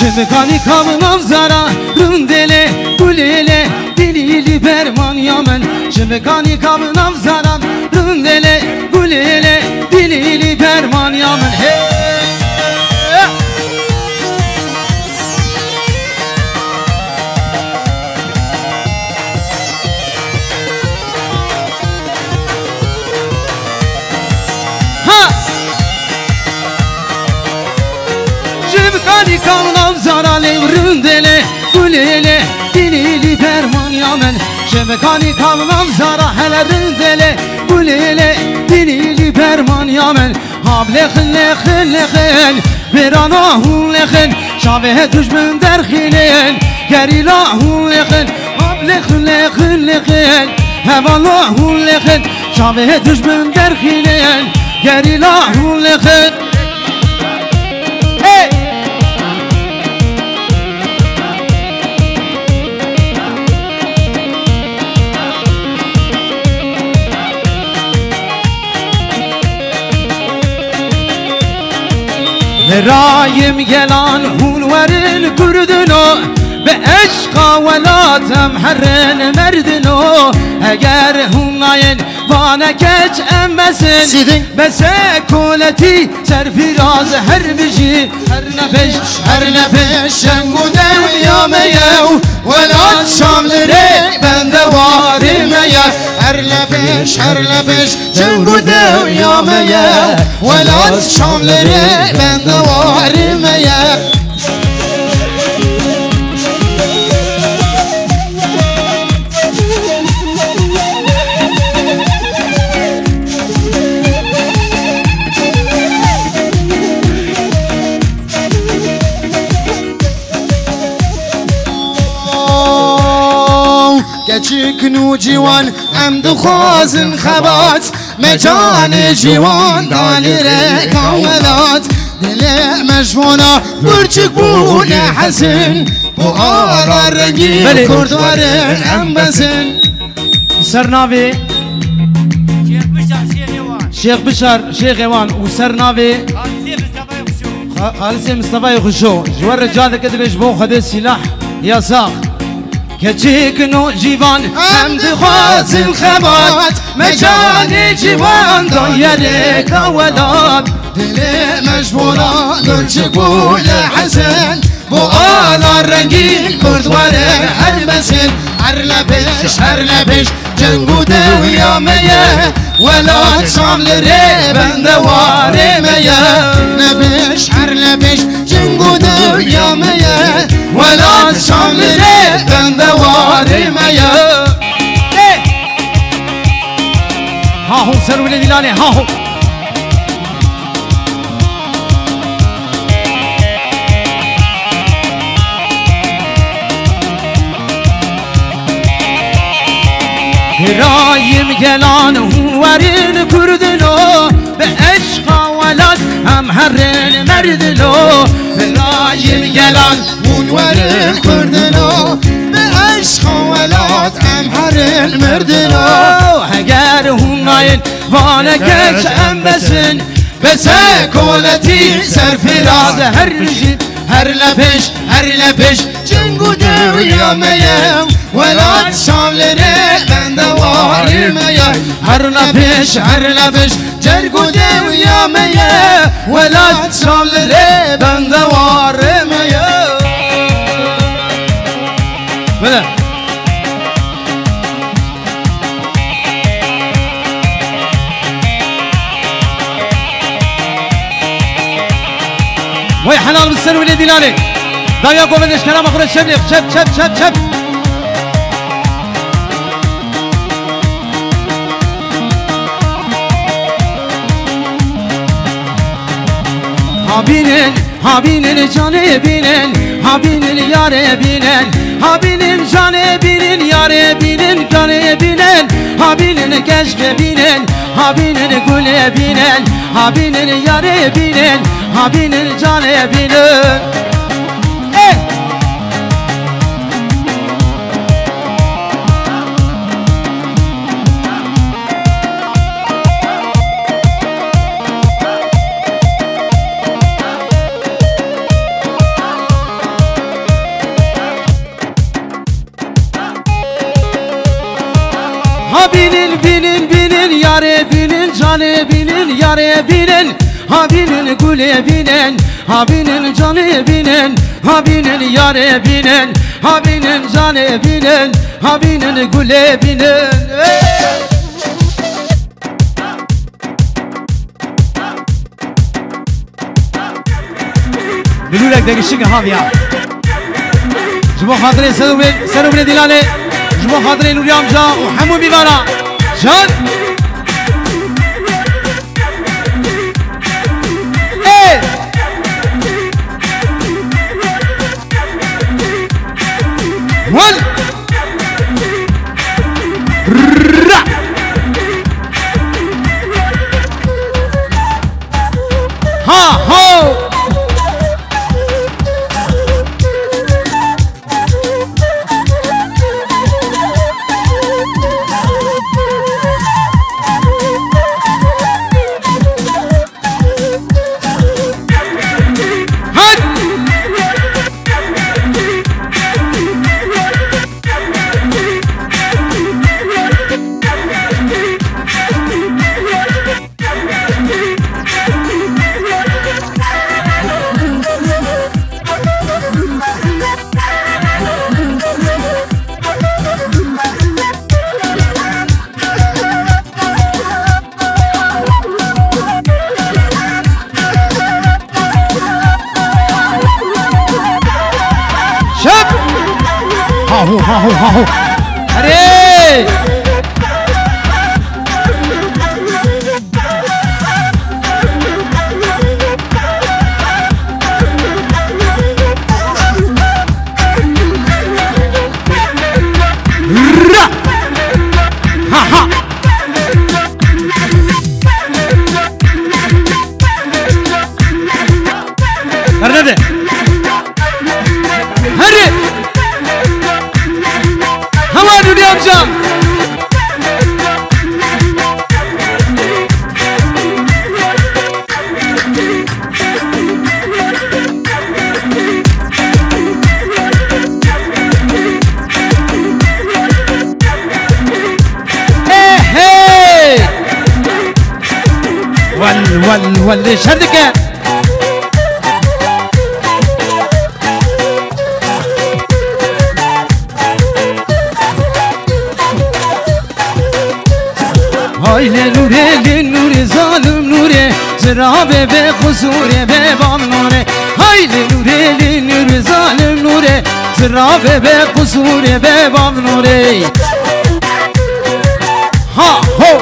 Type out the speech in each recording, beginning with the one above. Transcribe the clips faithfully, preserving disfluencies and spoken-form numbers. جمکانی کامنام زارا رندله بلیله دلیلی برمان یامن جمکانی کامنام زارا رندله بلیله دلیلی برمان یامن جمکانی کامنام زارالي ورندلي بوليلي دليلي برمان يامن جمكاني كاملام زارا هلا رندلي بوليلي دليلي برمان يامن هابلي خلي خلي خل براناهون لخن شابه دجمن درخيلين جري لاهون لخن هابلي خلي خلي خل هبالاهون لخن شابه دجمن درخيلين جري لاهون لخن رايم يلان هونورن كردنو بأشقا ولا تمحرن مردنو اگر هوناين وانا كج امسن بس اكولتي سر فراز هر بجي هر نفش هر نفش شنگو دو يام يو ولاد شاملره بند وارم يو هر نفش هر نفش شنگو دو يام يو ولاد شاملره بند وارم يو کنو جوان ام دو خوازن خبات مجان جوان دالی ره کاملات دل مجمونا برچک بونه حسن بو آرار رنگی کردوارن ام بزن سرناوی شیخ بشار شیخ ایوان و سرناوی خالصی مصطفی خوشو جوار رجال کدرش بو خده سلاح یا ساق كجيك نو جيوان هم دخواز الخبات مجاني جيوان دايرك أولاد دلي مجبورة نرجك بولا حسن بوغالا الرنجي كردواري هربسن هرلبش هرلبش جنبو دويا مياه ولا تشامل ريبن دواري مياه نبش هرلبش جنبو دويا مياه ولا تشامل ريبن دواري مياه هاهو سروا لدلاني هاهو رايم جلان هونورن كردنو بأشقا ولاد هم هرن مردنو رايم جلان هونورن كردنو بأشقا ولاد هم هرن مردنو هجر هوناين وانا كش ام بسن بس كولتي سر فراز هرجي هر لبش هر لبش جنگو دويا ميام ولا تشامل بند واري ميا هر لبش هر لبش جنگو دويا ميا ولا تشامل بند واري ميا بلا وي حلال بالسر وليدي لالي دايا قومنش كلام اخر الشبليق شب شب شب شب هابينن هابينن جاني بينن هابينن ياري بينن هابينن جاني بينن ياري بينن جاني بينن هابينن كشك بينن هابينن كل بينن هابينن ياري بينن هابينن جاني بينن bilin bilin bilin yare bilin canı bilin yare bilin ha bilin güle bilin ha bilin canı bilin ha bilin yare bilin ha bilin canı bilin ha bilin güle bilin. لولك دقيشين هذيا. جمو خاطري سروبل سروبل دلالي. جمو خاطري لولي أمجا وحمو بيبارا. جان. إيه. ول. را. ها هو. هاهو هاهو هاهو هري ول ول شردك هاي لنوره لنوره ظالم نوره زرابه به خسوره به بام نوره هاي لنوره لنوره ظالم نوره زرابه به خسوره به بام نوره ها هو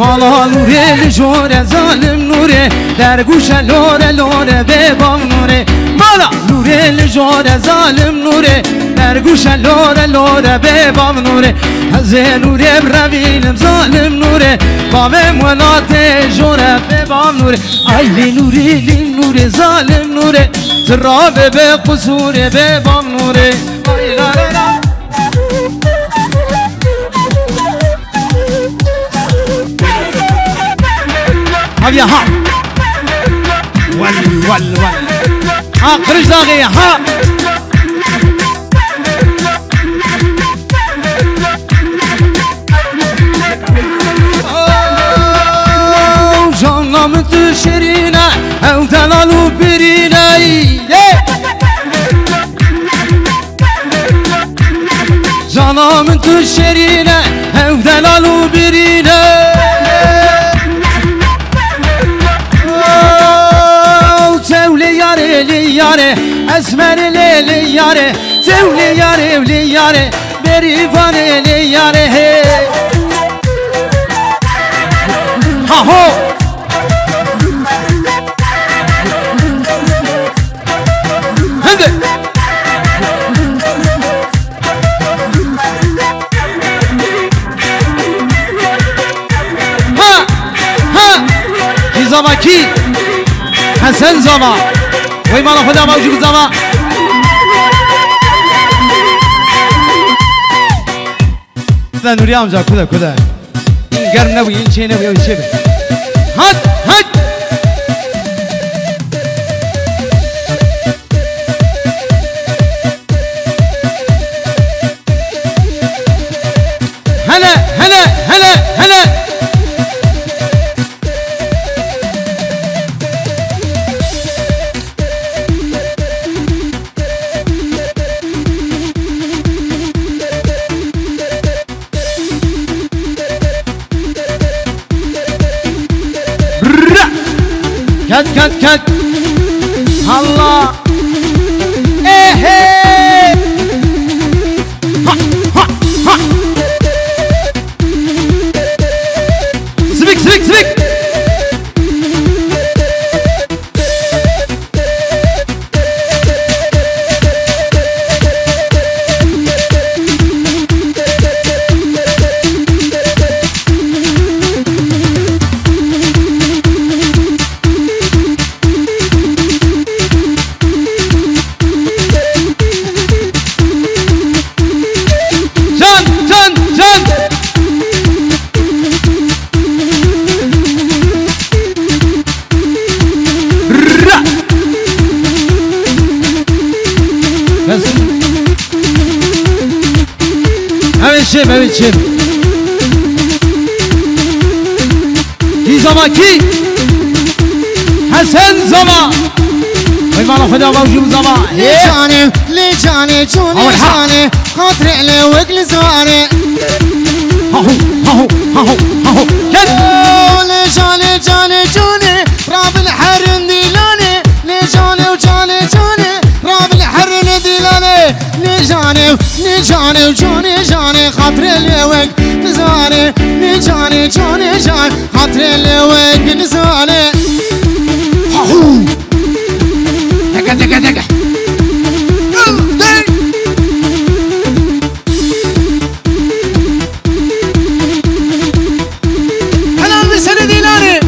مالا نوره لجوره ظالم نوره در گوشه لوره لوره به بام نوره مالا نوره لجوره ظالم نوره در گوشه لوره لوره به بام نوره هزه نوره برویلم ظالم نوره بامم وناته جوره به بام نوره آیلی نوره لی نوره ظالم نوره زرابه به قصوره به بام نوره هيا ها ول ول ول ها خرج داغي ها او جانا متو شرينا او دلالو برينا جانا متو شرينا او دلالو برينا اسمر ليلي ياري زولي ياري ولي ياري بريفاني لي ياري ها هو هندي ها ها كي زما كي حسن زما وای مالا خدا ما وجود زما زن نوریم جا کده کده این گرم نبوی این چه نبوی این چه به هد هد كت كت كت الله ايه ايه ها ها ها سبيك سبيك سبيك شيب هبي شيب كي زماكي حسن زما وي مالا خدا باوجو زما لجاني لجاني جوني جاني خاطري عليه وقل زواني هاهو هاهو هاهو هاهو لجاني جاني جوني راب الحر نديلاني لجاني وجاني جاني راب الحر نديلاني لجاني لجاني وجاني جاني خاطري لوك نزاني نجاني جاني جاني خاطري لوك نزاني هاهو دقا دقا دقا حلال بسنة ديلاني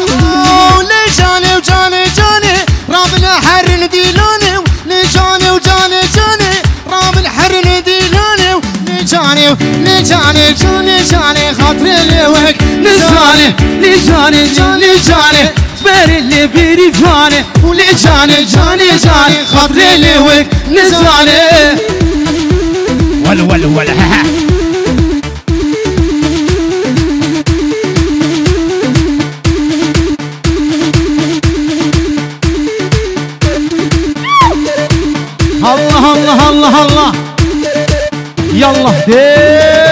اوه لجاني وجاني جاني راب الحر نديلاني نجاني وجاني جاني راب الحر نديلاني نجاني نجاني جاني جاني خاطري لوك نزاني نجاني جاني جاني سبير اللي بريفاني ولجاني جاني جاني خاطري لوك نزاني ول ول ول ها ها الله الله الله الله يلا دي